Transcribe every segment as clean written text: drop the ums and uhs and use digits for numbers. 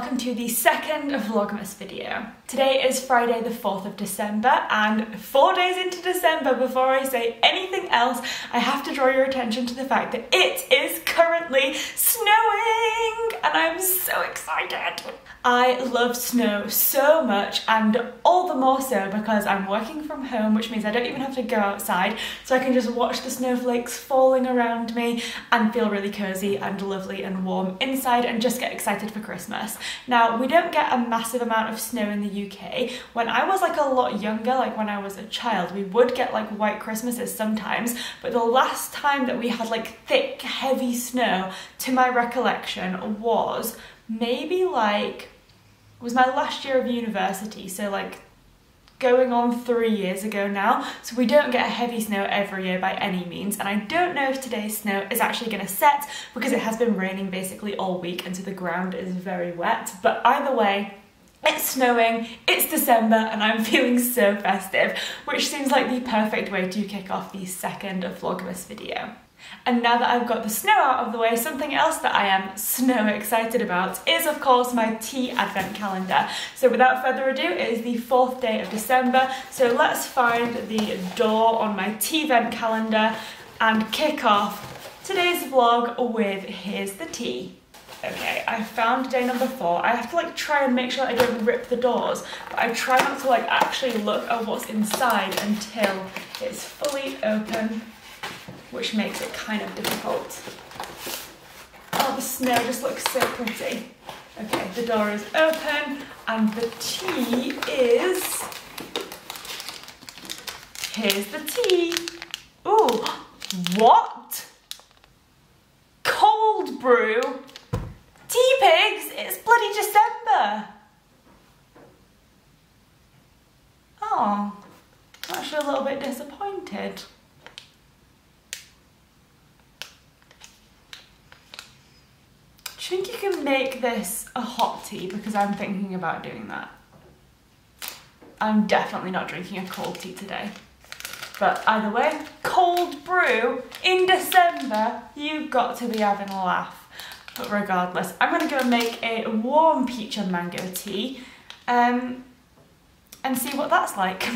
welcome to the second Vlogmas video. Today is Friday the 4th of December, and 4 days into December, before I say anything else, I have to draw your attention to the fact that it is currently snowing, and I'm so excited. I love snow so much, and all the more so because I'm working from home, which means I don't even have to go outside, so I can just watch the snowflakes falling around me and feel really cozy and lovely and warm inside and just get excited for Christmas. Now, we don't get a massive amount of snow in the UK. When I was like a lot younger, like when I was a child, we would get like white Christmases sometimes, but the last time that we had like thick, heavy snow, to my recollection, was maybe like, it was my last year of university, so like going on 3 years ago now. So we don't get a heavy snow every year by any means, and I don't know if today's snow is actually going to set because it has been raining basically all week, and so the ground is very wet. But either way, it's snowing, it's December, and I'm feeling so festive, which seems like the perfect way to kick off the second Vlogmas video. And now that I've got the snow out of the way, something else that I am snow excited about is, of course, my tea advent calendar. So without further ado, it is the 4th day of December, so let's find the door on my tea vent calendar and kick off today's vlog with here's the tea. Okay, I found day number 4. I have to like try and make sure I don't rip the doors, but I try not to like actually look at what's inside until it's fully open, which makes it kind of difficult. Oh, the snow just looks so pretty. Okay, the door is open and the tea is... here's the tea. Ooh, what? Cold brew? Tea Pigs? It's bloody December. Oh, I'm actually a little bit disappointed. I think you can make this a hot tea because I'm thinking about doing that. I'm definitely not drinking a cold tea today. But either way, cold brew in December, you've got to be having a laugh. But regardless, I'm gonna go make a warm peach and mango tea and see what that's like.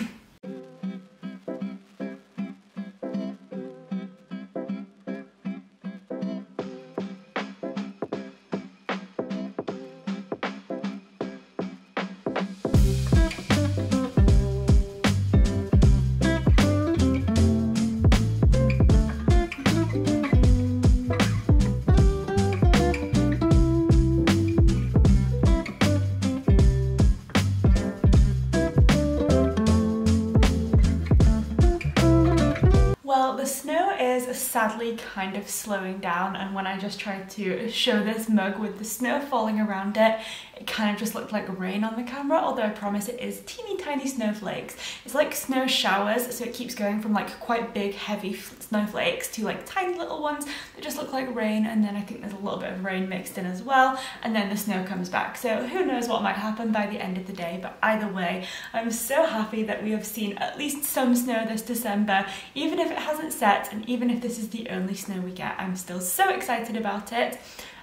Sadly kind of slowing down, and when I just tried to show this mug with the snow falling around it, it kind of just looked like rain on the camera, although I promise it is teeny tiny snowflakes. It's like snow showers, so it keeps going from like quite big heavy snowflakes to like tiny little ones that just look like rain, and then I think there's a little bit of rain mixed in as well, and then the snow comes back. So who knows what might happen by the end of the day, but either way, I'm so happy that we have seen at least some snow this December, even if it hasn't set, and even if this is the only snow we get. I'm still so excited about it.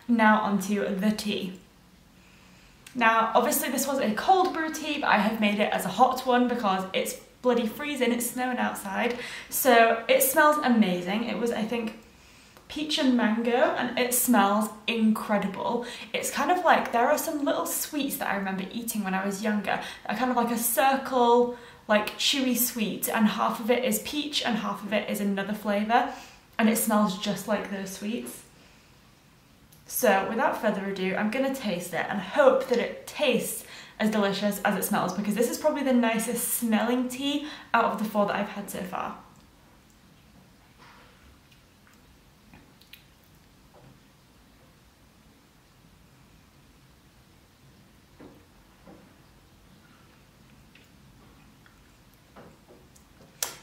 Now onto the tea. Now obviously this was a cold brew tea, but I have made it as a hot one because it's bloody freezing, it's snowing outside. So it smells amazing. It was, I think, peach and mango, and it smells incredible. It's kind of like, there are some little sweets that I remember eating when I was younger that are kind of like a circle, like chewy sweet, and half of it is peach and half of it is another flavour. And it smells just like those sweets. So without further ado, I'm gonna taste it and hope that it tastes as delicious as it smells, because this is probably the nicest smelling tea out of the 4 that I've had so far.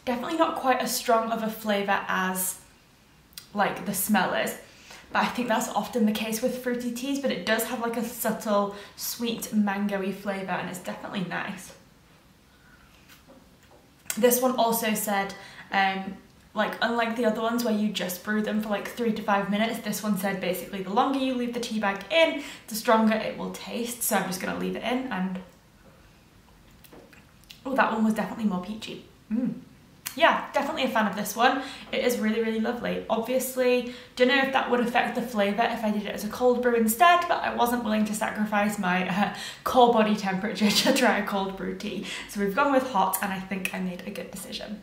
Definitely not quite as strong of a flavour as like the smell is, but I think that's often the case with fruity teas, but it does have like a subtle sweet mango-y flavour, and it's definitely nice. This one also said Like, unlike the other ones where you just brew them for like 3 to 5 minutes, this one said basically the longer you leave the tea bag in, the stronger it will taste. So I'm just gonna leave it in and... oh, that one was definitely more peachy. Yeah, definitely a fan of this one. It is really, really lovely. Obviously, don't know if that would affect the flavour if I did it as a cold brew instead, but I wasn't willing to sacrifice my core body temperature to try a cold brew tea. So we've gone with hot, and I think I made a good decision.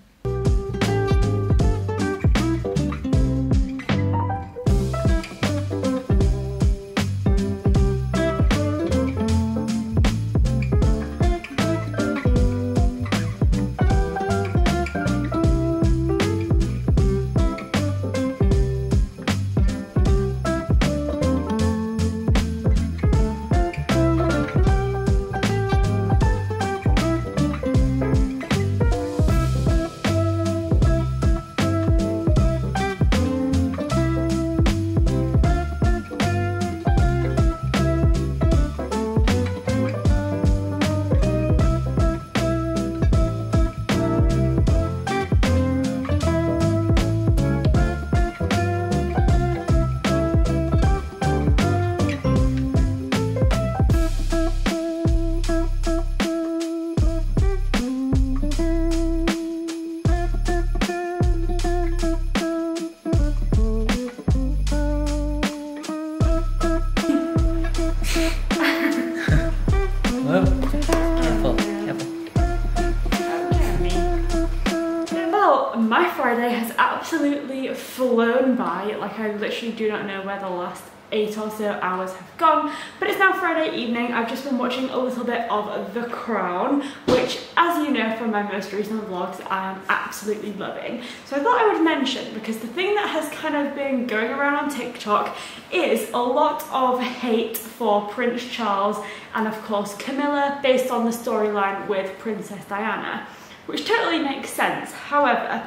Flown by, like I literally do not know where the last 8 or so hours have gone, but it's now Friday evening. I've just been watching a little bit of The Crown, which, as you know from my most recent vlogs, I am absolutely loving. So I thought I would mention, because the thing that has kind of been going around on TikTok is a lot of hate for Prince Charles and of course Camilla, based on the storyline with Princess Diana, which totally makes sense. However,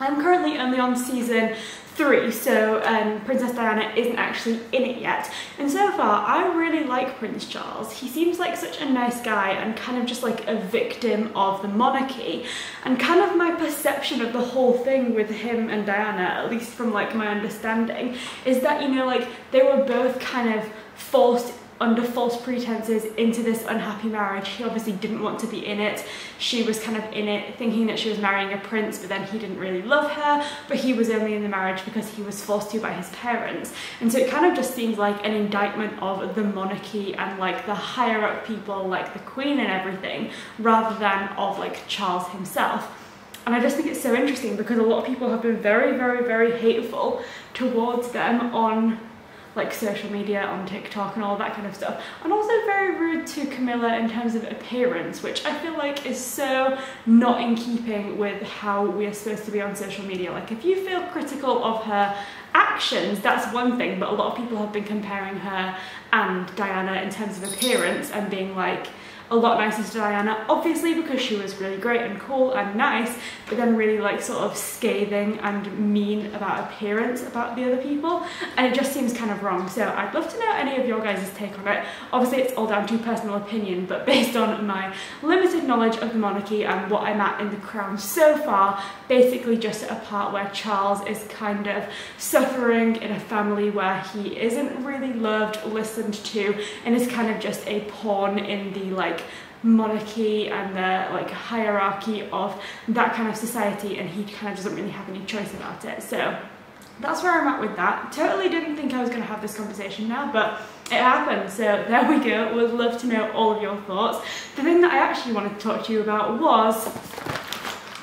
I'm currently only on season 3, so Princess Diana isn't actually in it yet. And so far, I really like Prince Charles. He seems like such a nice guy and kind of just like a victim of the monarchy. And kind of my perception of the whole thing with him and Diana, at least from like my understanding, is that, you know, like they were both kind of forced under false pretenses into this unhappy marriage. He obviously didn't want to be in it. She was kind of in it thinking that she was marrying a prince, but then he didn't really love her, but he was only in the marriage because he was forced to by his parents. And so it kind of just seems like an indictment of the monarchy and like the higher up people like the Queen and everything, rather than of like Charles himself. And I just think it's so interesting because a lot of people have been very, very, very hateful towards them on like social media, on TikTok and all that kind of stuff, and also very rude to Camilla in terms of appearance, which I feel like is so not in keeping with how we are supposed to be on social media. Like, if you feel critical of her actions, that's one thing, but a lot of people have been comparing her and Diana in terms of appearance and being like, a lot nicer to Diana, obviously, because she was really great and cool and nice, but then really like sort of scathing and mean about appearance about the other people, and it just seems kind of wrong. So I'd love to know any of your guys' take on it. Obviously it's all down to personal opinion, but based on my limited knowledge of the monarchy and what I'm at in The Crown so far, basically just at a part where Charles is kind of suffering in a family where he isn't really loved, listened to, and is kind of just a pawn in the like monarchy and the like hierarchy of that kind of society, and he kind of doesn't really have any choice about it. So that's where I'm at with that. Totally didn't think I was going to have this conversation now, but it happened, so there we go. Would love to know all of your thoughts. The thing that I actually wanted to talk to you about was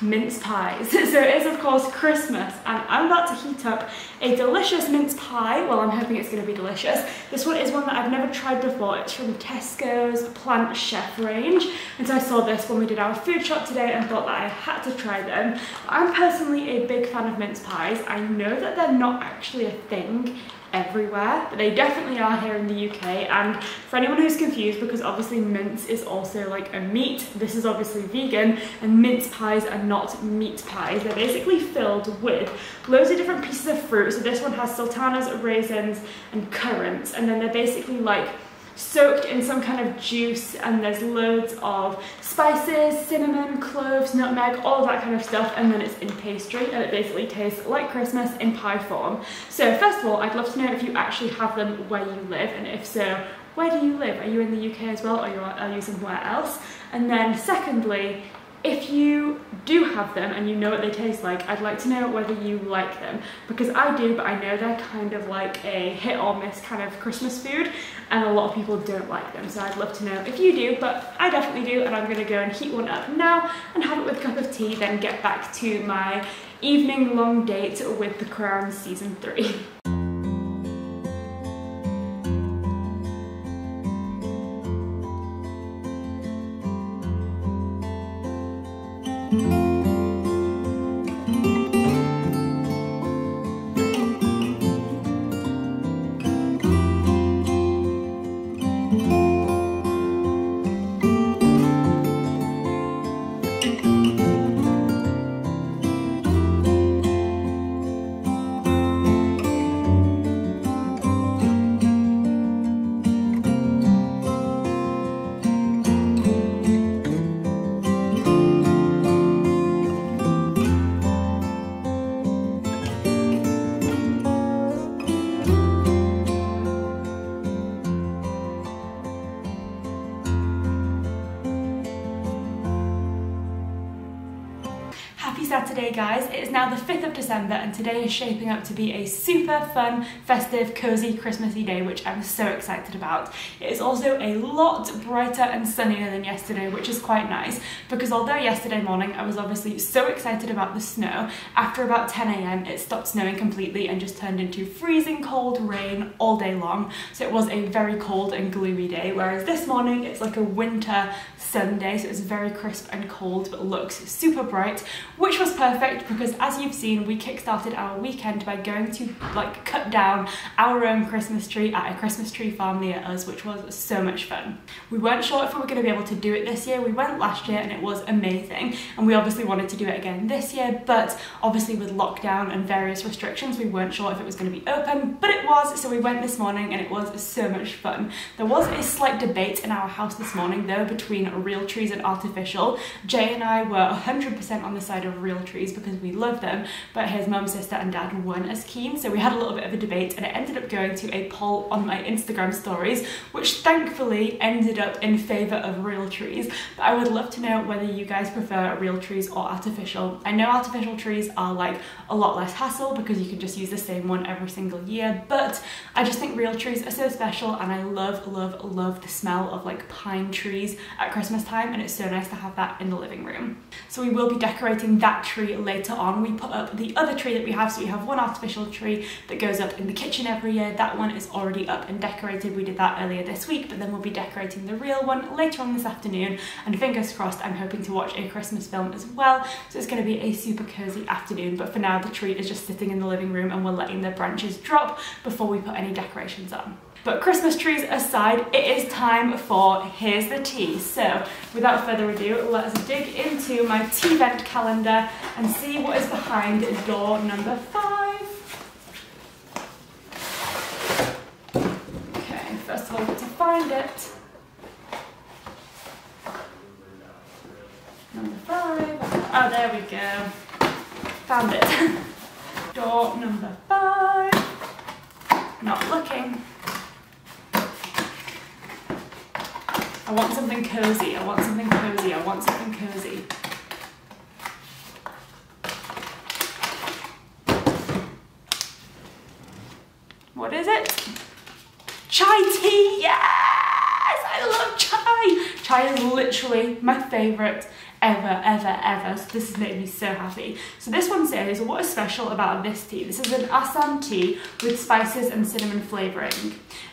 mince pies. So it is of course Christmas, and I'm about to heat up a delicious mince pie. Well, I'm hoping it's going to be delicious. This one is one that I've never tried before. It's from Tesco's Plant Chef range, and so I saw this when we did our food shop today and thought that I had to try them. I'm personally a big fan of mince pies. I know that they're not actually a thing everywhere, but they definitely are here in the UK. And for anyone who's confused, because obviously mince is also like a meat, this is obviously vegan, and mince pies are not meat pies. They're basically filled with loads of different pieces of fruit. So this one has sultanas, raisins and currants, and then they're basically like soaked in some kind of juice, and there's loads of spices, cinnamon, cloves, nutmeg, all that kind of stuff, and then it's in pastry, and it basically tastes like Christmas in pie form. So first of all, I'd love to know if you actually have them where you live, and if so, where do you live? Are you in the UK as well, or are you somewhere else? And then secondly, if you do have them and you know what they taste like, I'd like to know whether you like them, because I do, but I know they're kind of like a hit or miss kind of Christmas food, and a lot of people don't like them. So I'd love to know if you do, but I definitely do, and I'm gonna go and heat one up now and have it with a cup of tea, then get back to my evening long date with The Crown season 3. Saturday, guys. It is now the 5th of December, and today is shaping up to be a super fun, festive, cozy, Christmassy day, which I'm so excited about. It is also a lot brighter and sunnier than yesterday, which is quite nice, because although yesterday morning I was obviously so excited about the snow, after about 10 a.m. it stopped snowing completely and just turned into freezing cold rain all day long, so it was a very cold and gloomy day, whereas this morning it's like a winter Sunday, so it's very crisp and cold but looks super bright, which was perfect because, as you've seen, we kickstarted our weekend by going to like cut down our own Christmas tree at a Christmas tree farm near us, which was so much fun. We weren't sure if we were going to be able to do it this year. We went last year and it was amazing, and we obviously wanted to do it again this year, but obviously with lockdown and various restrictions we weren't sure if it was going to be open, but it was, so we went this morning and it was so much fun. There was a slight debate in our house this morning though between real trees and artificial. Jay and I were 100% on the side of real trees because we love them, but his mum, sister and dad weren't as keen, so we had a little bit of a debate, and it ended up going to a poll on my Instagram stories, which thankfully ended up in favour of real trees. But I would love to know whether you guys prefer real trees or artificial. I know artificial trees are like a lot less hassle because you can just use the same one every single year, but I just think real trees are so special, and I love, love, love the smell of like pine trees at Christmas time, and it's so nice to have that in the living room. So we will be decorating that tree later on. We put up the other tree that we have, so we have one artificial tree that goes up in the kitchen every year. That one is already up and decorated. We did that earlier this week, but then we'll be decorating the real one later on this afternoon, and fingers crossed I'm hoping to watch a Christmas film as well, so it's going to be a super cozy afternoon. But for now the tree is just sitting in the living room and we're letting the branches drop before we put any decorations on. But Christmas trees aside, it is time for Here's the Tea. So without further ado, let's dig into my tea vent calendar and see what is behind door number 5. Okay, first of all, to find it. Number 5. Oh, there we go. Found it. Door number 5. Not looking. I want something cozy, I want something cozy, I want something cozy. What is it? Chai tea, yes! I love chai! Chai is literally my favourite ever. So this has made me so happy. So this one says, what is special about this tea? This is an Assam tea with spices and cinnamon flavouring.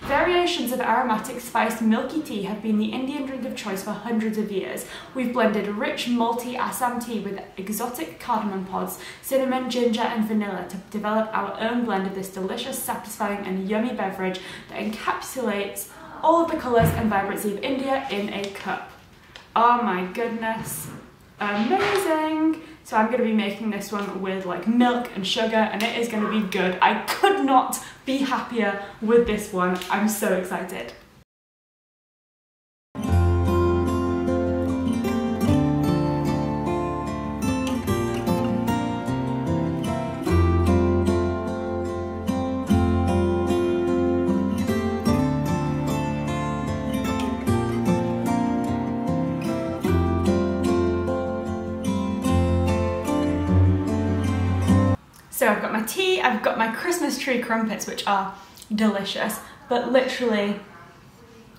Variations of aromatic spiced milky tea have been the Indian drink of choice for hundreds of years. We've blended rich malty Assam tea with exotic cardamom pods, cinnamon, ginger and vanilla to develop our own blend of this delicious, satisfying and yummy beverage that encapsulates all of the colours and vibrancy of India in a cup. Oh my goodness, amazing. So I'm going to be making this one with like milk and sugar, and it is going to be good. I could not be happier with this one. I'm so excited. So I've got my tea, I've got my Christmas tree crumpets, which are delicious, but literally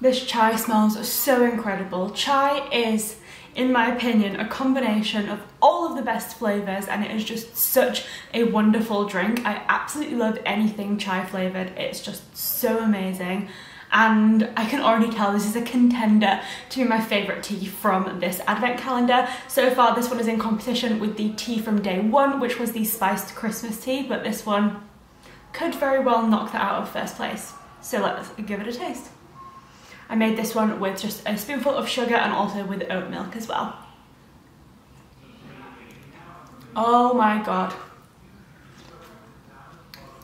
this chai smells so incredible. Chai is, in my opinion, a combination of all of the best flavors, and it is just such a wonderful drink. I absolutely love anything chai flavored. It's just so amazing. And I can already tell this is a contender to be my favourite tea from this advent calendar. So far this one is in competition with the tea from day one, which was the spiced Christmas tea, but this one could very well knock that out of first place. So let's give it a taste. I made this one with just a spoonful of sugar and also with oat milk as well. Oh my god.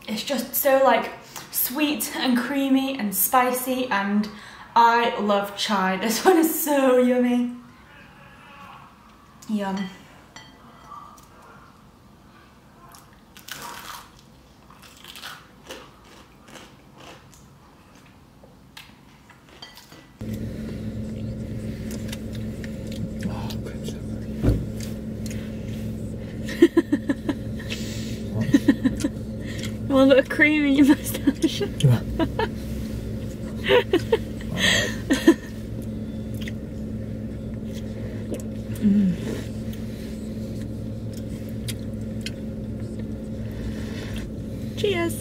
It's just so like sweet and creamy and spicy, and I love chai. This one is so yummy. Yum. A little cream in your moustache. Yeah. Mm. Cheers.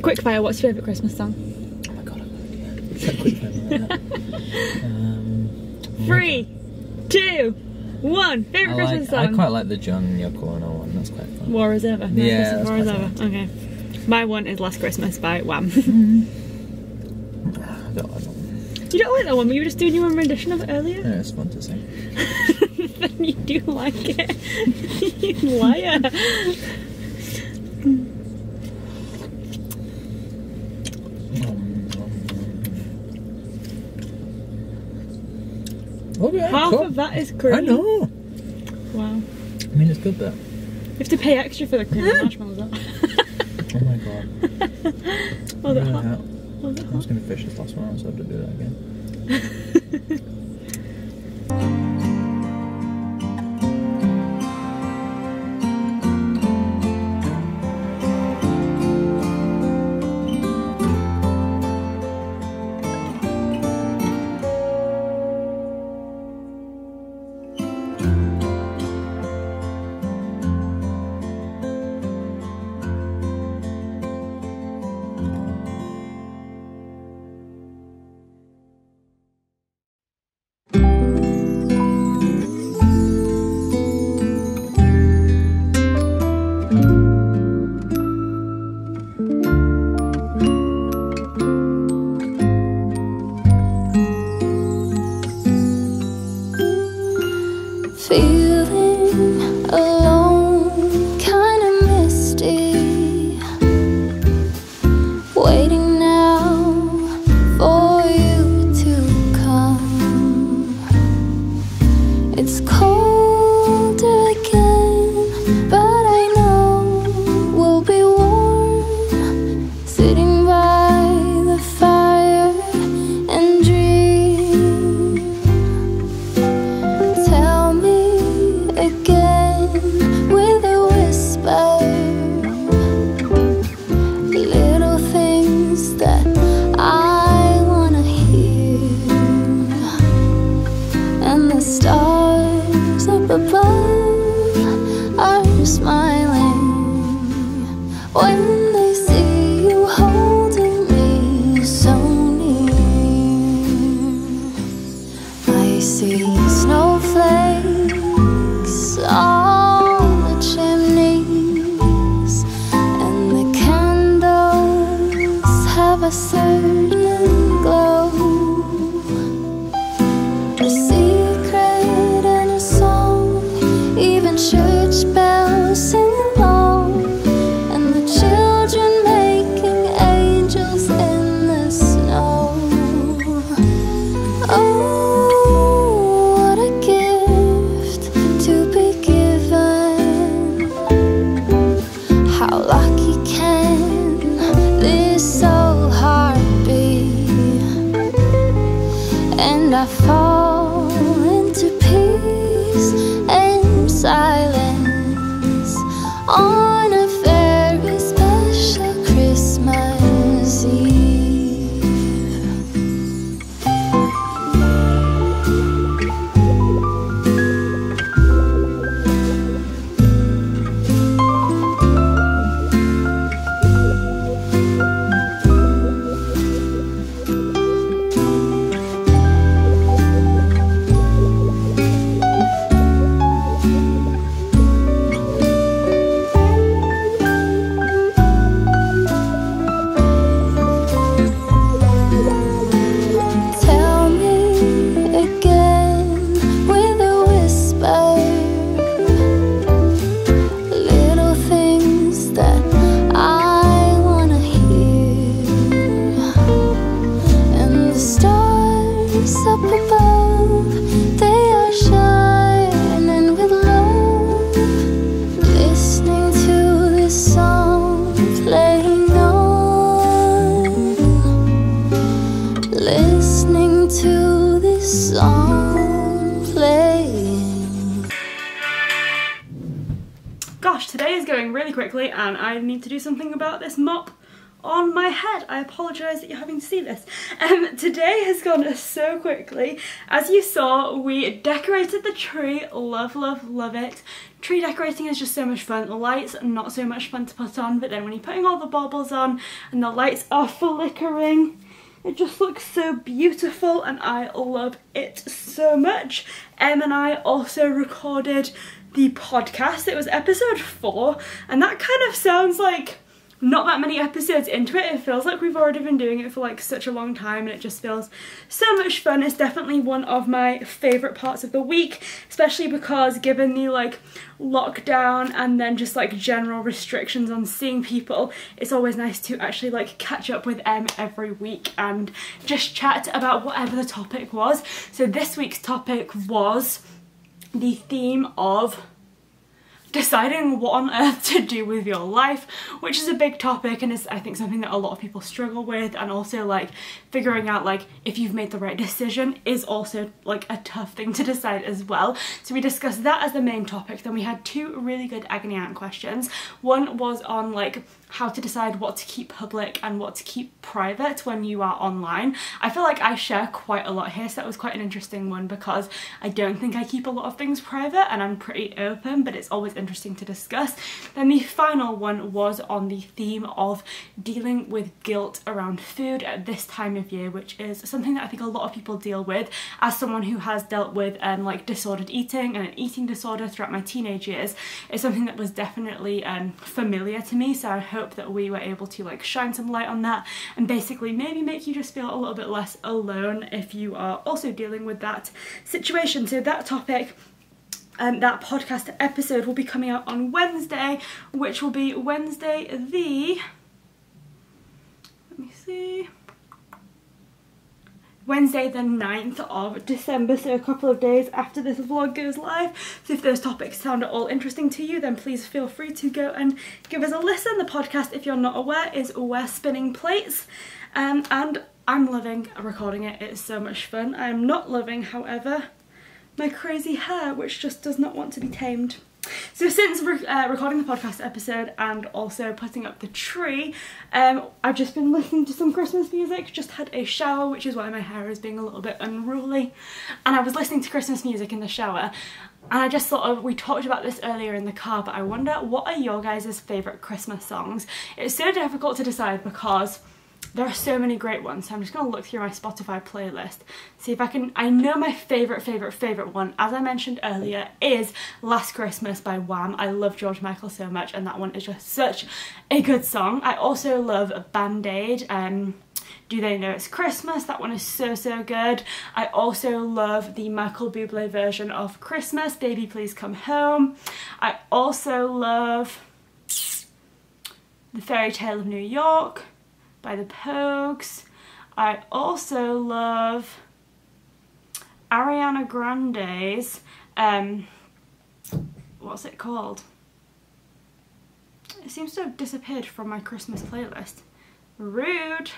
Quickfire, what's your favourite Christmas song? Oh my god, I've no idea. It's like quickfire, right? 3, 2, 1, favourite Christmas song. I quite like the John Yoko Ono one, that's quite fun. War is over. Yeah, War is over. Okay. My one is Last Christmas by Wham. You don't like that one, but you were just doing your own rendition of it earlier? Yeah, it's fun to sing. Then you do like it. You liar. Half of that is cream. I know. Wow. I mean, it's good though. You have to pay extra for the cream and marshmallows. Oh my god. Was it hot? I was going to fish this last one, so I have to do that again. I fall into peace. space and silence on a very special Christmas Eve. Gosh, today is going really quickly and I need to do something about this mop on my head. I apologise that you're having to see this. Today has gone so quickly. As you saw, we decorated the tree. Love, love, love it. Tree decorating is just so much fun. The lights are not so much fun to put on, but then when you're putting all the baubles on and the lights are flickering, it just looks so beautiful and I love it so much. Em and I also recorded the podcast. It was episode 4 and that kind of sounds like not that many episodes into it. It feels like we've already been doing it for like such a long time and it just feels so much fun. It's definitely one of my favourite parts of the week, especially because given the like lockdown and then just like general restrictions on seeing people, it's always nice to actually like catch up with Em every week and just chat about whatever the topic was. So this week's topic was the theme of deciding what on earth to do with your life, which is a big topic and is I think something that a lot of people struggle with, and also like figuring out like if you've made the right decision is also like a tough thing to decide as well. So we discussed that as the main topic. Then we had 2 really good agony aunt questions. One was on like how to decide what to keep public and what to keep private when you are online. I feel like I share quite a lot here, so that was quite an interesting one because I don't think I keep a lot of things private and I'm pretty open, but it's always interesting to discuss. Then the final one was on the theme of dealing with guilt around food at this time of year, which is something that I think a lot of people deal with. As someone who has dealt with like disordered eating and an eating disorder throughout my teenage years, it's something that was definitely familiar to me, so I hope that we were able to like shine some light on that and basically maybe make you just feel a little bit less alone if you are also dealing with that situation. So that topic and that podcast episode will be coming out on Wednesday, which will be Wednesday the, let me see, Wednesday the 9th of December, so a couple of days after this vlog goes live. So if those topics sound at all interesting to you, then please feel free to go and give us a listen. The podcast, if you're not aware, is We're Spinning Plates, and I'm loving recording it. It's so much fun. I am not loving, however, my crazy hair, which just does not want to be tamed. So since recording the podcast episode and also putting up the tree, I've just been listening to some Christmas music. Just had a shower, which is why my hair is being a little bit unruly, and I was listening to Christmas music in the shower. And I just thought, we talked about this earlier in the car, but I wonder, what are your guys' favourite Christmas songs? It's so difficult to decide because there are so many great ones, so I'm just going to look through my Spotify playlist, see if I can. I know my favourite one, as I mentioned earlier, is Last Christmas by Wham. I love George Michael so much and that one is just such a good song. I also love Band-Aid, Do They Know It's Christmas? That one is so, so good. I also love the Michael Bublé version of Christmas, Baby Please Come Home. I also love The Fairy Tale of New York by the Pokes. I also love Ariana Grande's, what's it called? It seems to have disappeared from my Christmas playlist. Rude.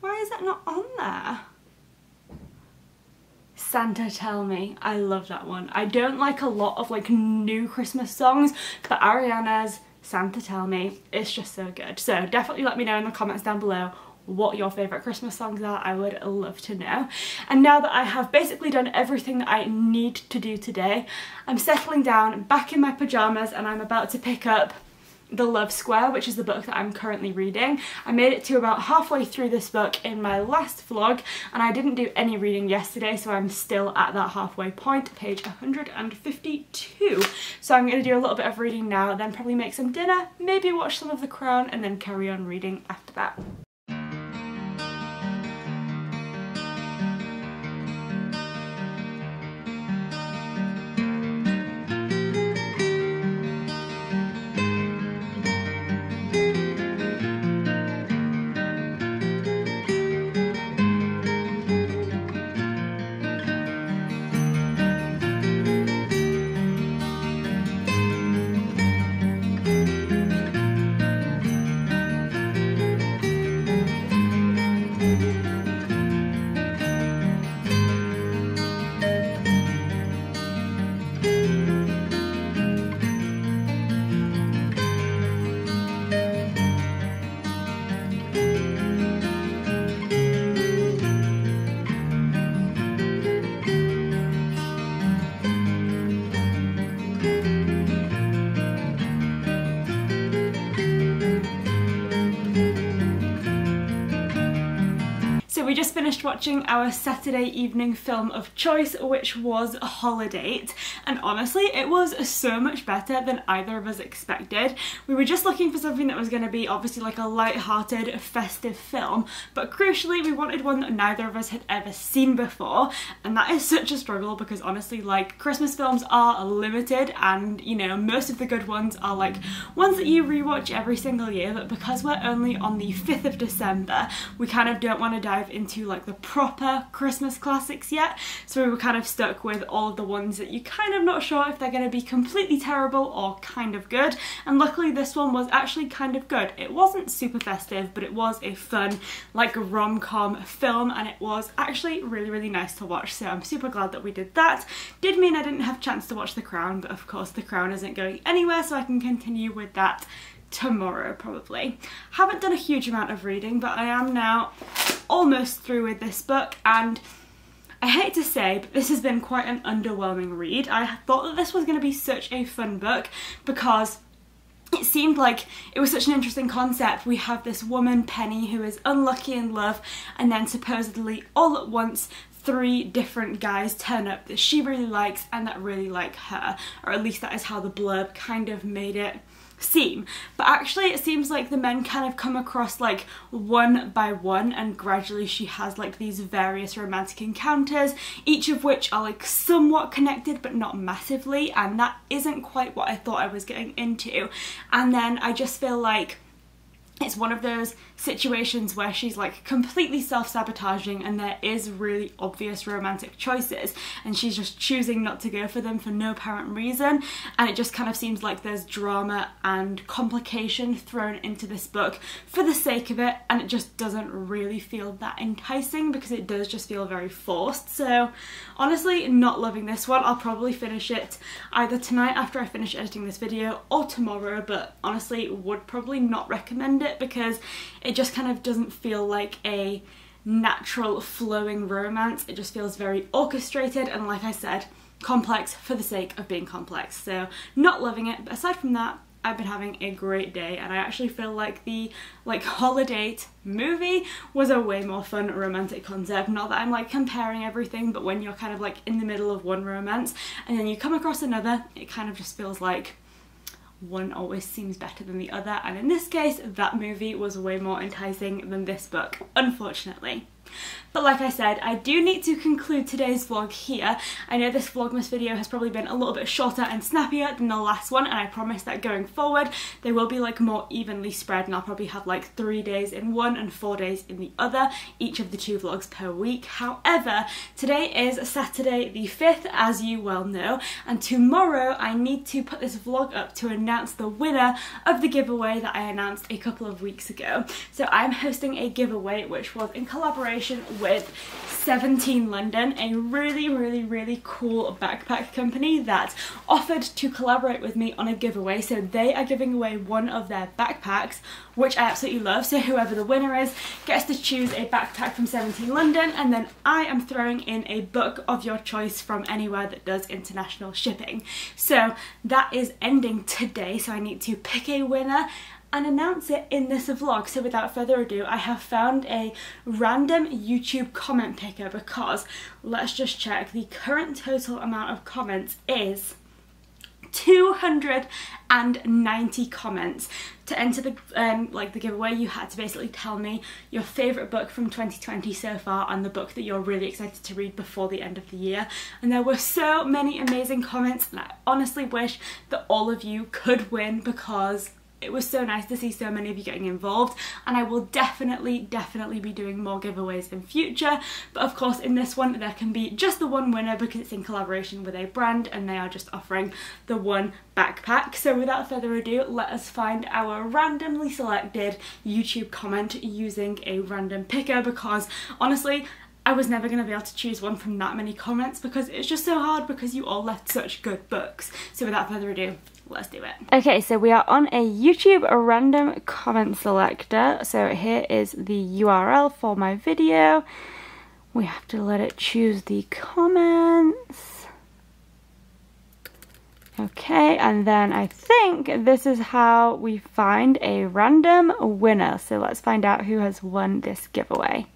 Why is that not on there? Santa Tell Me. I love that one. I don't like a lot of like new Christmas songs, but Ariana's Santa Tell Me is just so good. So definitely let me know in the comments down below what your favourite Christmas songs are. I would love to know. And now that I have basically done everything that I need to do today, I'm settling down back in my pyjamas and I'm about to pick up The Love Square, which is the book that I'm currently reading. I made it to about halfway through this book in my last vlog and I didn't do any reading yesterday, so I'm still at that halfway point, page 152. So I'm going to do a little bit of reading now, then probably make some dinner, maybe watch some of The Crown and then carry on reading after that. We just finished watching our Saturday evening film of choice, which was Holidate, and honestly it was so much better than either of us expected. We were just looking for something that was going to be obviously like a light-hearted festive film, but crucially we wanted one that neither of us had ever seen before, and that is such a struggle because honestly like Christmas films are limited and you know most of the good ones are like ones that you rewatch every single year, but because we're only on the 5th of December we kind of don't want to dive into like the proper Christmas classics yet, so we were kind of stuck with all of the ones that you're kind of not sure if they're going to be completely terrible or kind of good, and luckily this one was actually kind of good. It wasn't super festive but it was a fun like rom-com film and it was actually really nice to watch, so I'm super glad that we did that. Did mean I didn't have a chance to watch The Crown, but of course The Crown isn't going anywhere so I can continue with that tomorrow probably. Haven't done a huge amount of reading but I am now almost through with this book and I hate to say, but this has been quite an underwhelming read. I thought that this was going to be such a fun book because it seemed like it was such an interesting concept. We have this woman, Penny, who is unlucky in love and then supposedly all at once three different guys turn up that she really likes and that really like her, or at least that is how the blurb kind of made it seem. But actually it seems like the men kind of come across like one by one and gradually she has like these various romantic encounters, each of which are like somewhat connected but not massively, and that isn't quite what I thought I was getting into. And then I just feel like it's one of those situations where she's like completely self-sabotaging and there is really obvious romantic choices and she's just choosing not to go for them for no apparent reason, and it just kind of seems like there's drama and complication thrown into this book for the sake of it, and it just doesn't really feel that enticing because it does just feel very forced. So honestly not loving this one. I'll probably finish it either tonight after I finish editing this video or tomorrow, but honestly would probably not recommend it because it just kind of doesn't feel like a natural flowing romance. It just feels very orchestrated and like I said, complex for the sake of being complex. So not loving it, but aside from that I've been having a great day and I actually feel like the Holidate movie was a way more fun romantic concept. Not that I'm like comparing everything, but when you're kind of like in the middle of one romance and then you come across another, it kind of just feels like one always seems better than the other, and in this case that movie was way more enticing than this book, unfortunately. But like I said, I do need to conclude today's vlog here. I know this Vlogmas video has probably been a little bit shorter and snappier than the last one, and I promise that going forward they will be like more evenly spread and I'll probably have like 3 days in one and 4 days in the other, each of the two vlogs per week. However, today is Saturday the 5th as you well know, and tomorrow I need to put this vlog up to announce the winner of the giveaway that I announced a couple of weeks ago. So I'm hosting a giveaway which was in collaboration collaboration with 17 London, a really cool backpack company that offered to collaborate with me on a giveaway. So they are giving away one of their backpacks, which I absolutely love. So whoever the winner is gets to choose a backpack from 17 London, and then I am throwing in a book of your choice from anywhere that does international shipping. So that is ending today, so I need to pick a winner and announce it in this vlog. So without further ado, I have found a random YouTube comment picker because, let's just check, the current total amount of comments is 290 comments. To enter the the giveaway, you had to basically tell me your favourite book from 2020 so far and the book that you're really excited to read before the end of the year. And there were so many amazing comments, and I honestly wish that all of you could win because it was so nice to see so many of you getting involved, and I will definitely be doing more giveaways in future. But of course in this one there can be just the one winner because it's in collaboration with a brand and they are just offering the one backpack. So without further ado, let us find our randomly selected YouTube comment using a random picker because honestly I was never going to be able to choose one from that many comments because it's just so hard because you all left such good books. So without further ado, let's do it. Okay, so we are on a YouTube random comment selector. So here is the URL for my video. We have to let it choose the comments. Okay, and then I think this is how we find a random winner. So let's find out who has won this giveaway.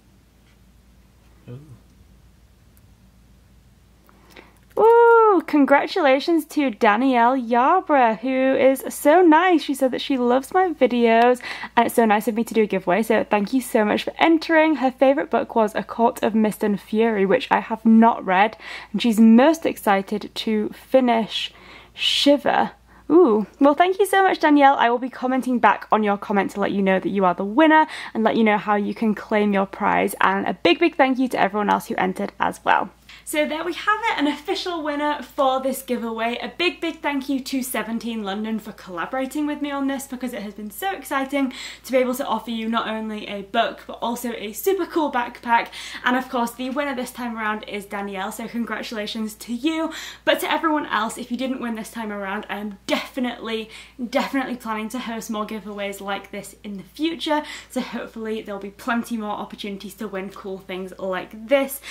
Ooh, congratulations to Danielle Yarbrough, who is so nice. She said that she loves my videos and it's so nice of me to do a giveaway, so thank you so much for entering. Her favourite book was A Court of Mist and Fury, which I have not read, and she's most excited to finish Shiver. Ooh, well thank you so much, Danielle. I will be commenting back on your comment to let you know that you are the winner and let you know how you can claim your prize, and a big thank you to everyone else who entered as well. So there we have it, an official winner for this giveaway. A big thank you to 17 London for collaborating with me on this because it has been so exciting to be able to offer you not only a book but also a super cool backpack. And of course the winner this time around is Danielle, so congratulations to you. But to everyone else, if you didn't win this time around, I am definitely planning to host more giveaways like this in the future. So hopefully there'll be plenty more opportunities to win cool things like this.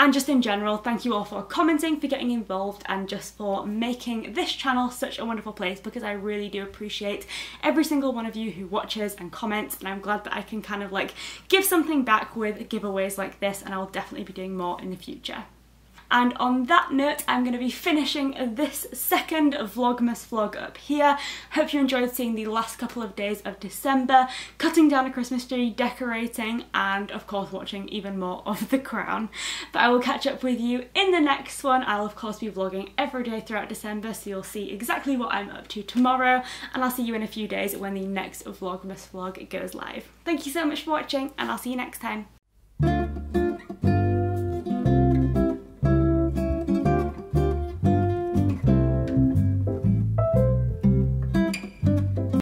And just in general, thank you all for commenting, for getting involved, and just for making this channel such a wonderful place because I really do appreciate every single one of you who watches and comments, and I'm glad that I can kind of like give something back with giveaways like this, and I will definitely be doing more in the future. And on that note, I'm going to be finishing this second Vlogmas vlog up here. Hope you enjoyed seeing the last couple of days of December, cutting down a Christmas tree, decorating, and of course watching even more of The Crown. But I will catch up with you in the next one. I'll of course be vlogging every day throughout December, so you'll see exactly what I'm up to tomorrow, and I'll see you in a few days when the next Vlogmas vlog goes live. Thank you so much for watching, and I'll see you next time.